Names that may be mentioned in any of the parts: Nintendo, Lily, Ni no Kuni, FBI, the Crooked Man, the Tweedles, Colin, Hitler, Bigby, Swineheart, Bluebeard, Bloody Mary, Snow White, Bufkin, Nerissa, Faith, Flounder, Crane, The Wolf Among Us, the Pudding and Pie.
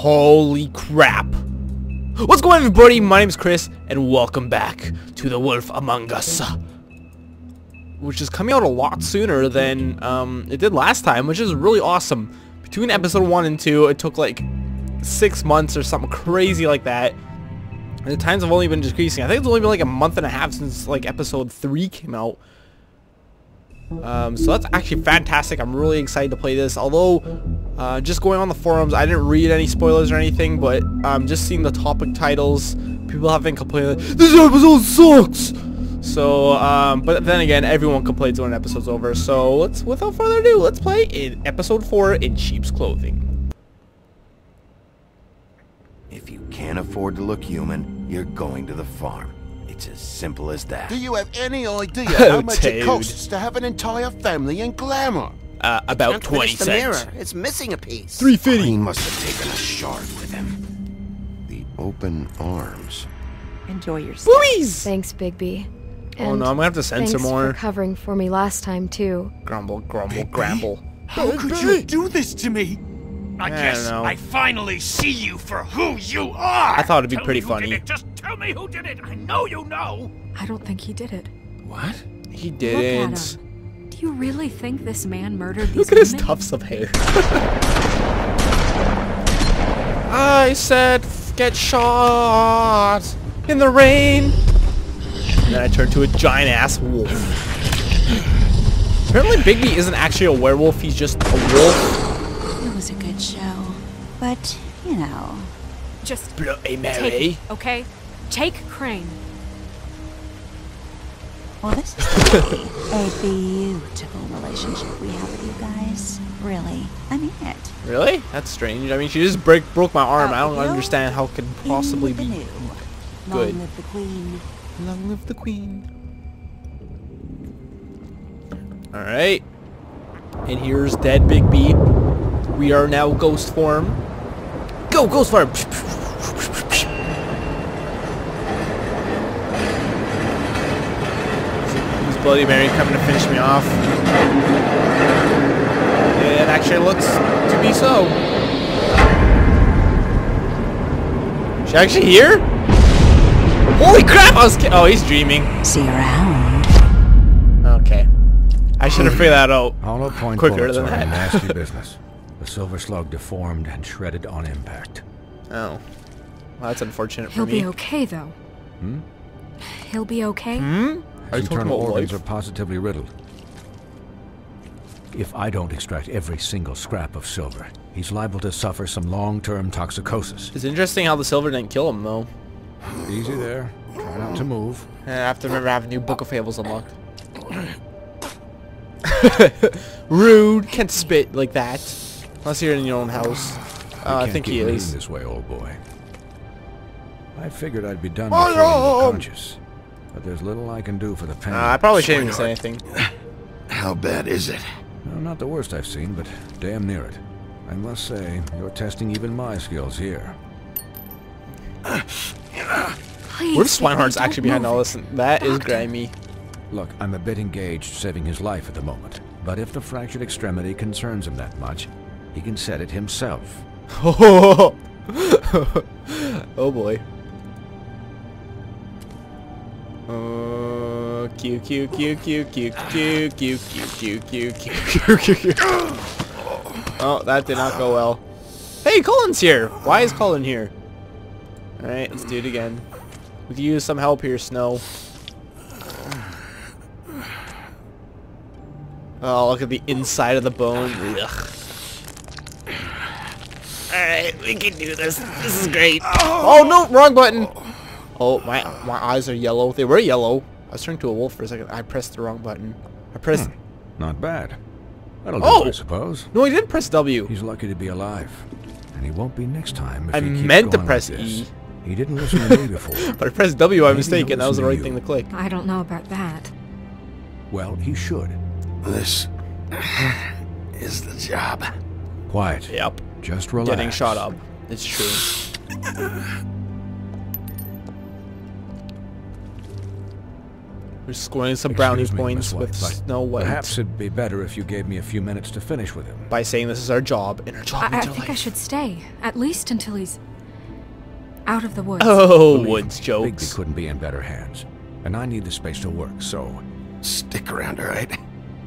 Holy crap. What's going on, everybody? My name is Chris, and welcome back to The Wolf Among Us. Which is coming out a lot sooner than it did last time, which is really awesome. Between episode 1 and 2, it took like 6 months or something crazy like that. And the times have only been decreasing. I think it's only been like a month and a half since like episode 3 came out. So that's actually fantastic. I'm really excited to play this, although just going on the forums, I didn't read any spoilers or anything, but just seeing the topic titles, people have been complaining, this episode sucks! So, but then again, everyone complains when an episode's over, so let's, without further ado, let's play in episode 4 in sheep's clothing. If you can't afford to look human, you're going to the farm. It's as simple as that. Do you have any idea how much it costs to have an entire family in glamour? About 20 cents. The mirror. It's missing a piece. 350. He must have taken a shard with him. The open arms. Enjoy yourself. Please. Thanks, Bigby. And oh no, I'm gonna have to censor more. Thanks for covering for me last time too. Grumble, grumble, grumble. How could you do this to me? I guess I finally see you for who you are! I thought it'd be pretty funny. Just tell me who did it! I know you know! I don't think he did it. What? He didn't. Look at him. Do you really think this man murdered these women? Look at his tufts of hair. I said, get shot in the rain. And then I turned to a giant-ass wolf. Apparently Bigby isn't actually a werewolf, he's just a wolf. It was a good show, but you know, just Bloody Mary. Take Crane. Well, this is a beautiful relationship we have with you guys. Really, I mean it. Really? That's strange. I mean, she just broke my arm. I don't understand how it could possibly be good. Long live the queen. Long live the queen. All right, and here's dead Bigby. We are now ghost form. Go, ghost form! This Bloody Mary coming to finish me off. It actually looks to be so. Is she actually here? Holy crap! I was oh, he's dreaming. See you around. Okay. I should have figured that out quicker than that. Nasty business. The silver slug deformed and shredded on impact. Oh. Well, that's unfortunate for me. He'll be okay, though. Hmm? He'll be okay? Hmm? His internal organs are positively riddled. If I don't extract every single scrap of silver, he's liable to suffer some long-term toxicosis. It's interesting how the silver didn't kill him, though. Easy there. Try not to move. I have to remember I have a new Book of Fables unlocked. Rude. Can't spit like that. Unless you're in your own house. I think he is. This way, old boy. I figured I'd be done before you were conscious, but there's little I can do for the pain. I probably shouldn't even say anything. How bad is it? Well, not the worst I've seen, but damn near it. I must say, you're testing even my skills here. Please, what if Swineheart's actually behind all this? That is grimy. Look, I'm a bit engaged saving his life at the moment, but if the fractured extremity concerns him that much, he can set it himself. Oh boy. Q Q Q Q Q Q Q Q Q Q Q. Oh, that did not go well. Hey, Colin's here. Why is Colin here? All right, let's do it again. We could use some help here, Snow. Oh, look at the inside of the bone. Ugh. Alright, we can do this. This is great. Oh no, wrong button! Oh, my eyes are yellow. They were yellow. I was turning to a wolf for a second. I pressed the wrong button. I pressed... Not bad. That'll do, I suppose. No, I did press W. He's lucky to be alive. And he won't be next time if I meant to press E. He didn't listen to me before. But I pressed W by mistake, and that was the right thing to click. I don't know about that. Well, he should. This is the job. Quiet. Yep. Just relax. Getting shot up. It's true. We're scoring some brownie points with Snow White. Perhaps it'd be better if you gave me a few minutes to finish with him. By saying this is our job, and our job means our life. I think I should stay, at least until he's out of the woods. Oh, woods jokes. Bigby couldn't be in better hands, and I need the space to work, so... Stick around, all right?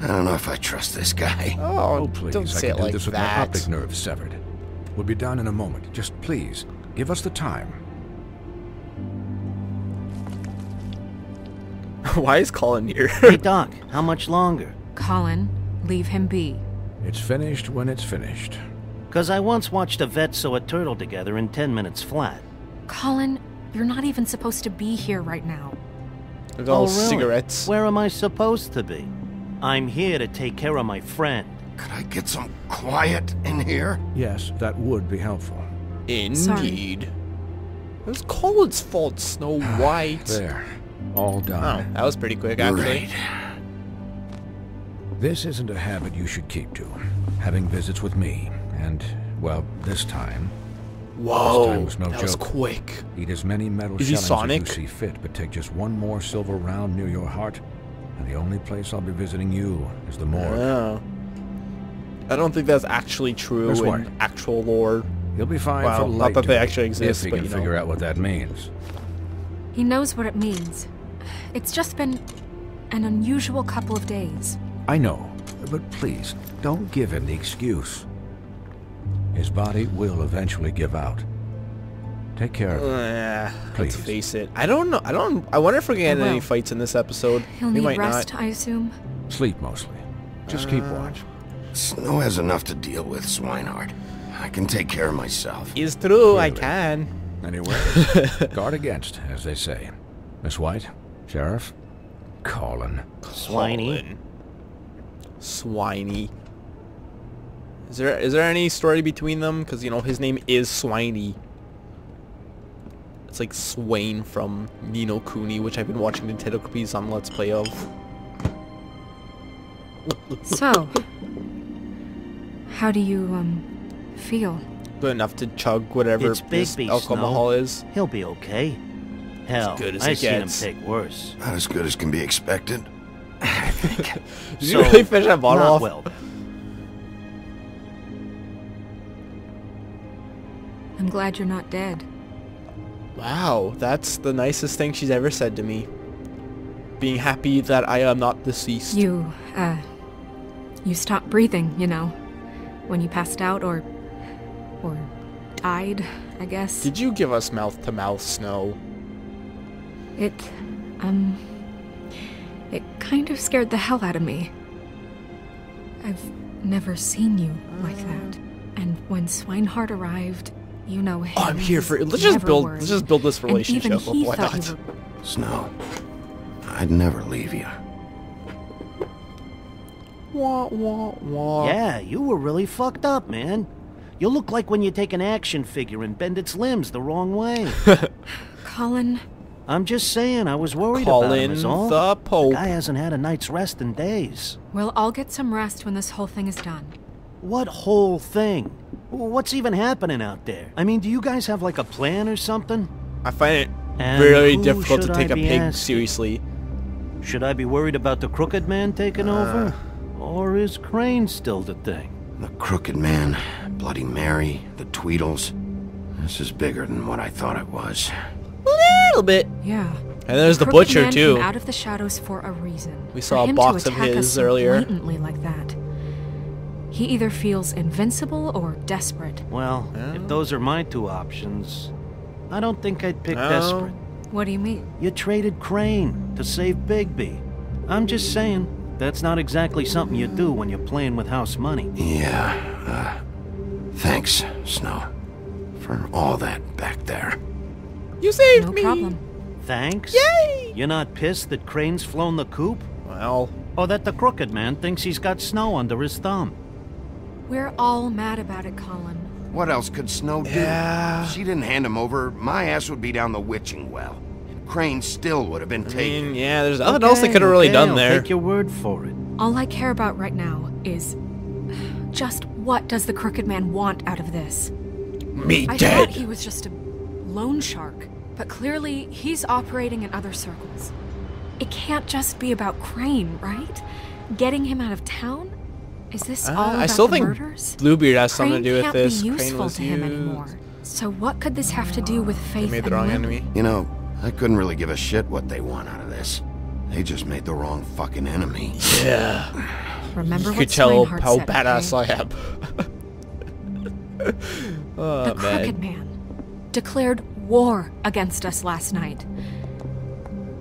I don't know if I trust this guy. Oh, please, don't say it like that. I can do this with my optic nerve severed. We'll be down in a moment. Just please, give us the time. Why is Colin here? Hey, Doc, how much longer? Colin, leave him be. It's finished when it's finished. 'Cause I once watched a vet sew a turtle together in 10 minutes flat. Colin, you're not even supposed to be here right now. There's all cigarettes. Where am I supposed to be? I'm here to take care of my friend. Could I get some quiet in here? Yes, that would be helpful. Indeed. Sorry. It was Colin's fault, Snow White. There. All done. Oh, that was pretty quick, actually. Right. This isn't a habit you should keep to. Having visits with me, and, well, this time... Whoa, this time was no joke. Quick. Eat as many metal shillings as you see fit, but take just one more silver round near your heart, and the only place I'll be visiting you is the morgue. Yeah. I don't think that's actually true in actual lore. You'll be fine for later, not that they actually exist, if you can figure out what that means. He knows what it means. It's just been an unusual couple of days. I know, but please, don't give him the excuse. His body will eventually give out. Take care of him. Please. Let's face it. I don't know. I wonder if we're getting any fights in this episode. He'll need rest, I assume. Sleep mostly. Just keep watch. Snow has enough to deal with, Swineheart. I can take care of myself. It's true, really. I can. Anyway, guard against, as they say. Miss White, Sheriff, Colin. Swiney. Swiney. Is there any story between them? Because, you know, his name is Swiney. It's like Swain from Ni no Kuni, which I've been watching Nintendo copies on Let's Play of. So, how do you, feel? Good enough to chug whatever this alcohol is. He'll be okay. Hell, I've seen him take worse. Not as good as can be expected. Did you really finish that bottle off? Well, I'm glad you're not dead. Wow, that's the nicest thing she's ever said to me. Being happy that I am not deceased. You stopped breathing, you know, when you passed out or died, I guess. Did you give us mouth-to-mouth, Snow? It kind of scared the hell out of me. I've never seen you like that. And when Swineheart arrived, you know him. I'm here for it. Let's just build this relationship. And even he thought you were... Snow, I'd never leave you. Wah, wah, wah. Yeah, you were really fucked up, man. You look like when you take an action figure and bend its limbs the wrong way. Colin... I'm just saying, I was worried about him is all. The Pope. The guy hasn't had a night's rest in days. We'll all get some rest when this whole thing is done. What whole thing? What's even happening out there? I mean, do you guys have like a plan or something? I find it really difficult to take a pig seriously. Should I be worried about the Crooked Man taking over? Or is Crane still the thing? The Crooked Man, Bloody Mary, the Tweedles. This is bigger than what I thought it was. Little bit. Yeah. And there's the butcher too. Came out of the shadows for a reason. We saw a box of his earlier. Blatantly like that. He either feels invincible or desperate. Well, if those are my two options, I don't think I'd pick desperate. What do you mean? You traded Crane to save Bigby. I'm just saying, that's not exactly something you do when you're playing with house money. Yeah. Thanks, Snow, for all that back there. You saved me! No problem. Thanks? Yay! You're not pissed that Crane's flown the coop? Well... Or that the Crooked Man thinks he's got Snow under his thumb? We're all mad about it, Colin. What else could Snow do? If she didn't hand him over, my ass would be down the witching well. And Crane still would have been taken. I mean, yeah, there's nothing else they could have really done there. I'll take your word for it. All I care about right now is... Just what does the Crooked Man want out of this? Me dead! I thought he was just a... loan shark, but clearly he's operating in other circles. It can't just be about Crane, right? Getting him out of town? Is this all about the murders? Bluebeard has something to do with this. Crane can't be useful to him anymore. So what could this have to do with Faith? They made the wrong enemy. You know, I couldn't really give a shit what they want out of this. They just made the wrong fucking enemy. Yeah. Remember you could tell how badass I am. The Crooked Man declared war against us last night.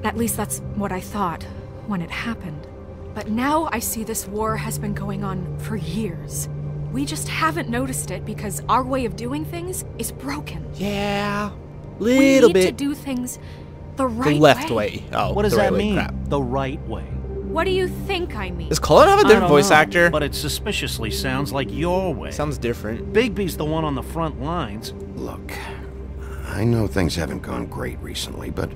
At least that's what I thought when it happened. But now I see this war has been going on for years. We just haven't noticed it because our way of doing things is broken. Yeah, little bit. We need to do things the right way. The left way. Oh, what does that mean? The right way. What do you think I mean? Does Colin have a different voice actor? But it suspiciously sounds like your way. Sounds different. Bigby's the one on the front lines. Look, I know things haven't gone great recently, but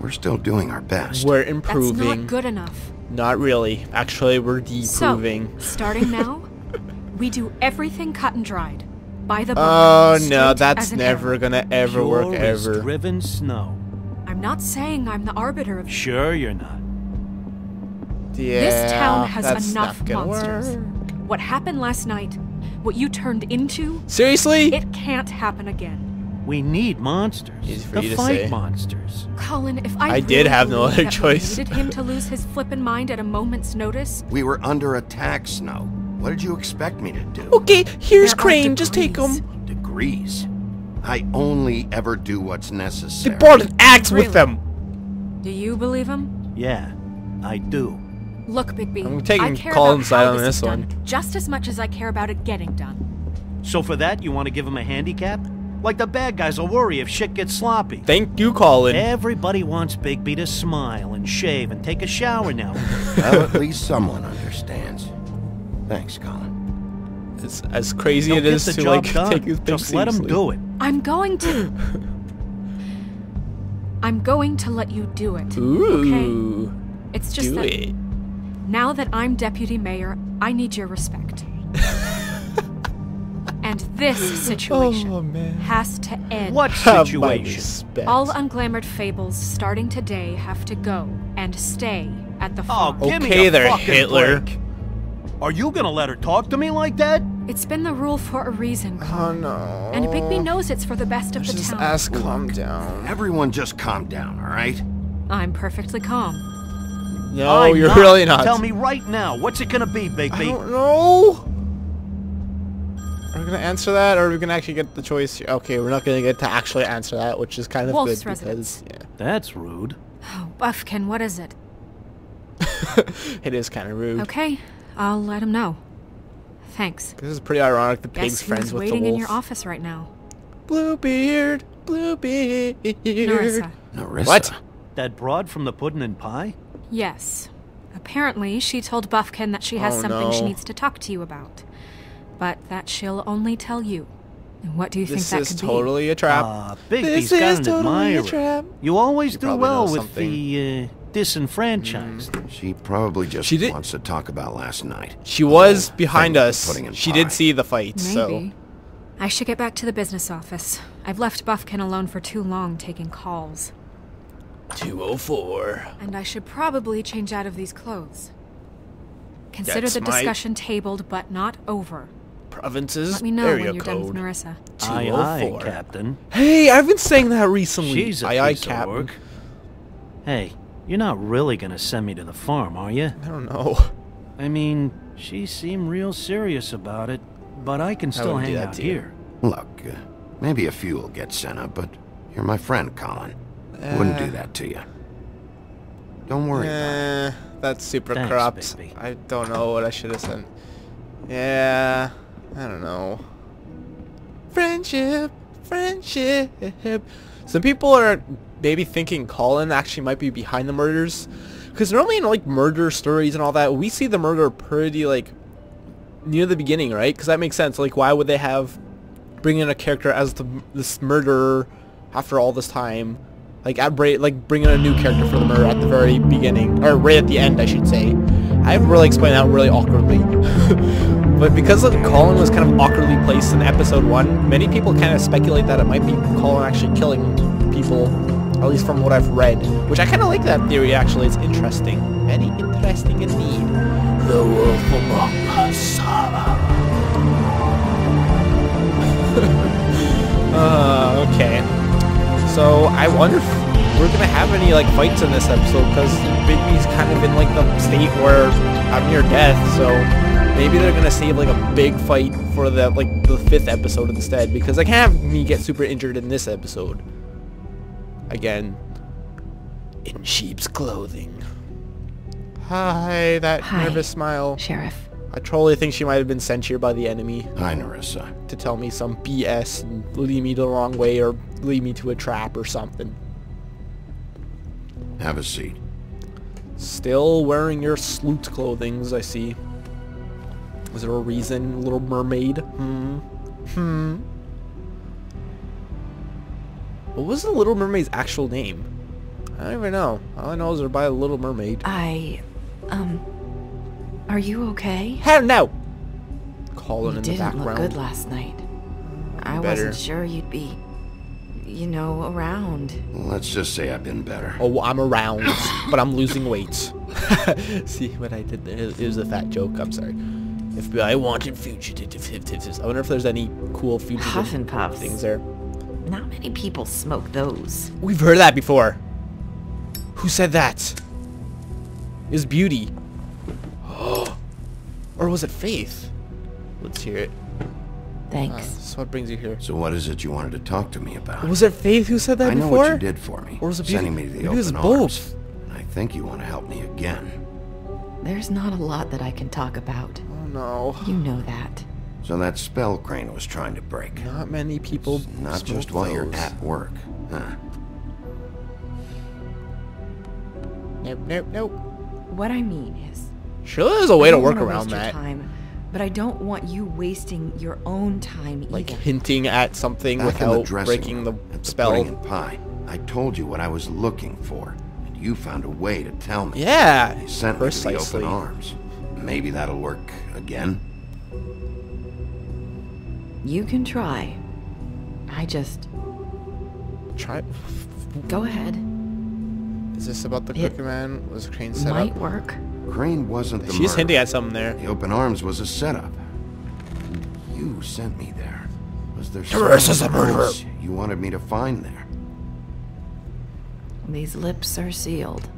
we're still doing our best. We're improving. That's not good enough. Not really. Actually, we're de-proving. So, starting now, we do everything cut and dried. By the book. Oh no, that's never gonna ever work ever. Driven snow. I'm not saying I'm the arbiter of. Sure, you're not. Yeah, this town has enough monsters. What happened last night, what you turned into. Seriously? It can't happen again. We need monsters. Easy for you to say. Monsters. Colin, if I did have no other choice. Needed him to lose his flippin' mind at a moment's notice. We were under attack, Snow. What did you expect me to do? Okay, here's Crane. Just take him. Degrees. I only ever do what's necessary. They brought an axe with them. Do you believe him? Yeah, I do. Look, Bigby, I'm taking Colin's side on this one. Just as much as I care about it getting done. So for that, you want to give him a handicap? Like the bad guys will worry if shit gets sloppy. Thank you, Colin. Everybody wants Bigby to smile and shave and take a shower now. Well, at least someone understands. Thanks, Colin. It's as crazy it is to like take his big just let him do it. I'm going to. I'm going to let you do it. Ooh. Okay? It's just that. Now that I'm deputy mayor, I need your respect. And this situation has to end. What situation? All unglamored fables starting today have to go and stay at the farm. Oh, okay there, Hitler. Break. Are you gonna let her talk to me like that? It's been the rule for a reason, Colin. Oh no. And Bigby knows it's for the best of the town. Just calm down. Everyone just calm down, all right? I'm perfectly calm. No, you're really not. Tell me right now, what's it gonna be, Bigby? I don't know. Are we gonna answer that, or are we gonna actually get the choice? Okay, we're not gonna get to actually answer that, which is kind of Wolf's good residence. Because yeah, that's rude. Oh, Bufkin, what is it? It is kind of rude. Okay, I'll let him know. Thanks. This is pretty ironic. The pig's friends with the wolf. Waiting in your office right now. Bluebeard, Bluebeard. Nerissa. Nerissa. What? That broad from the Pudding and Pie? Yes. Apparently, she told Bufkin that she has something she needs to talk to you about. But that she'll only tell you. And what do you think that could be? Totally this is totally a trap. You always do well with the disenfranchised. She probably just wants to talk about last night. She was behind us. She did see the fight, so... I should get back to the business office. I've left Bufkin alone for too long taking calls. 204. And I should probably change out of these clothes. Consider the discussion tabled, but not over. Provinces. Let me know when you're done with Nerissa. 204, Captain. Hey, I've been saying that recently. She's a piece of work. Hey, you're not really gonna send me to the farm, are you? I don't know. I mean, she seemed real serious about it, but I can still hang out here. Look, maybe a few will get sent up, but you're my friend, Colin. Wouldn't do that to you. Don't worry about it. That's super corrupt. Bigby. I don't know what I should have said. Yeah, I don't know. Friendship, friendship. Some people are maybe thinking Colin actually might be behind the murders. Because normally in like murder stories and all that, we see the murder pretty like near the beginning, right? Because that makes sense. Like why would they have bring in a character as this murderer after all this time? Like, bring in a new character for the murder at the very beginning. Or right at the end, I should say. I haven't really explained that really awkwardly. But because Colin was kind of awkwardly placed in episode 1, many people kind of speculate that it might be Colin actually killing people At least from what I've read. Which I kind of like that theory, actually. It's interesting. Very interesting indeed. The Wolf Among Us. Okay. So, I wonder if we're going to have any, like, fights in this episode. Because Bigby's kind of in, like, the state where I'm near death. So, maybe they're going to save, like, a big fight for the, like, the 5th episode instead. Because I can't have me get super injured in this episode. Again, in sheep's clothing. Hi, that nervous smile. Sheriff. I totally think she might have been sent here by the enemy. Hi, Nerissa. To tell me some BS and lead me the wrong way or lead me to a trap or something. Have a seat. Still wearing your sloot clothings, I see. Is there a reason, Little Mermaid? What was the Little Mermaid's actual name? I don't even know. All I know is they're by the Little Mermaid. Are you okay? Hell no! Colin in the background. You didn't look good last night. I wasn't sure you'd be, you know, around. Let's just say I've been better. Oh, I'm around, but I'm losing weight. See what I did there? It was a fat joke. I'm sorry. FBI wanted fugitives. I wonder if there's any cool fugitive things there. Not many people smoke those. We've heard that before. Who said that? It was Beauty. Or was it Faith? Let's hear it. Thanks. So what brings you here? So what is it you wanted to talk to me about? Was it Faith who said that before? I know what you did for me. Or was it Beauty? Sending me to the open arms. I think you want to help me again. There's not a lot that I can talk about. Oh no. You know that. So that spell Crane was trying to break. Not many people. Not just while you're at work, huh? Nope, nope, nope. What I mean is, sure, there's a way to work around that. Time, but I don't want you wasting your own time either. Like hinting at something without breaking the spell. At the Pudding and Pie, I told you what I was looking for, and you found a way to tell me. Yeah, you sent me to the open arms. Maybe that'll work again. You can try. I just... Try? Go ahead. Is this about the Crooked Man? Was Crane set up? Might work. Crane wasn't the She's hinting at something there. The open arms was a setup. You sent me there. Was there something you wanted me to find there? These lips are sealed.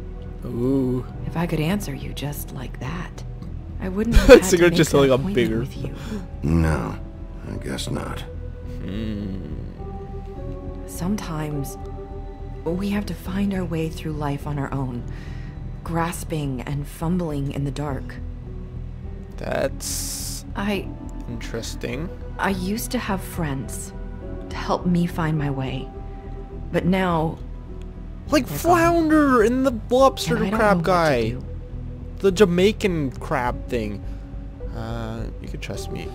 Ooh. If I could answer you just like that, I wouldn't have had to make just like a bigger with you. No. I guess not. Sometimes we have to find our way through life on our own, grasping and fumbling in the dark. That's interesting. I used to have friends to help me find my way, but now... Like Flounder and the lobster crab guy. The Jamaican crab thing. You could trust me.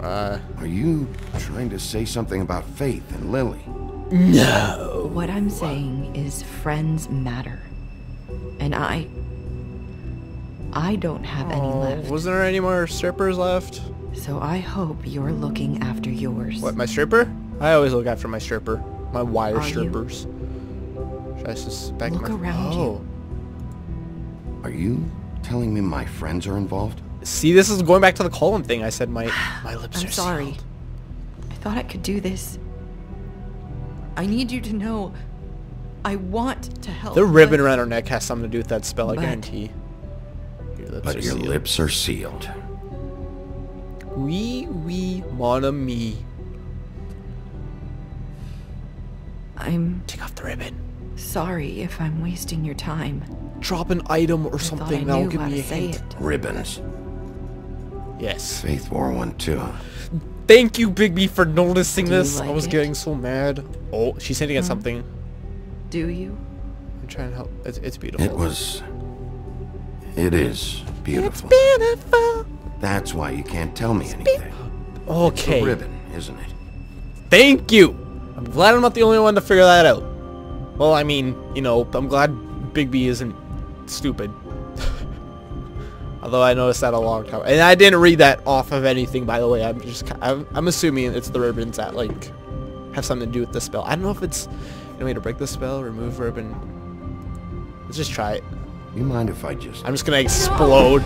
Are you trying to say something about Faith and Lily? No. What I'm saying is friends matter. And I don't have any left. Was there any more strippers left? So I hope you're looking after yours. What, my stripper? I always look after my stripper. My wire strippers. Should I suspect my... Look around you. Are you telling me my friends are involved? See, this is going back to the Colin thing. I said my lips are sorry. Sealed. I thought I could do this. I need you to know I want to help. The ribbon around her neck has something to do with that spell, I guarantee. Your lips are sealed. Oui, mon ami. Take off the ribbon. Sorry if I'm wasting your time. Drop an item or something that'll give me a hint. Ribbons. Yes. Faith wore one too. Thank you, Bigby, for noticing this. Like I was getting so mad. Oh, she's hinting at something. Do you? I'm trying to help. It's beautiful. It is beautiful. It's beautiful. That's why you can't tell me anything. Okay. It's a ribbon, isn't it? Thank you. I'm glad I'm not the only one to figure that out. Well, I mean, you know, I'm glad Bigby isn't stupid. Although I noticed that a long time, and I didn't read that off of anything. By the way, I'm assuming it's the ribbons that like have something to do with the spell. I don't know if it's Any way to break this spell? Remove ribbon? Let's just try it. You mind if I just... I'm just gonna explode.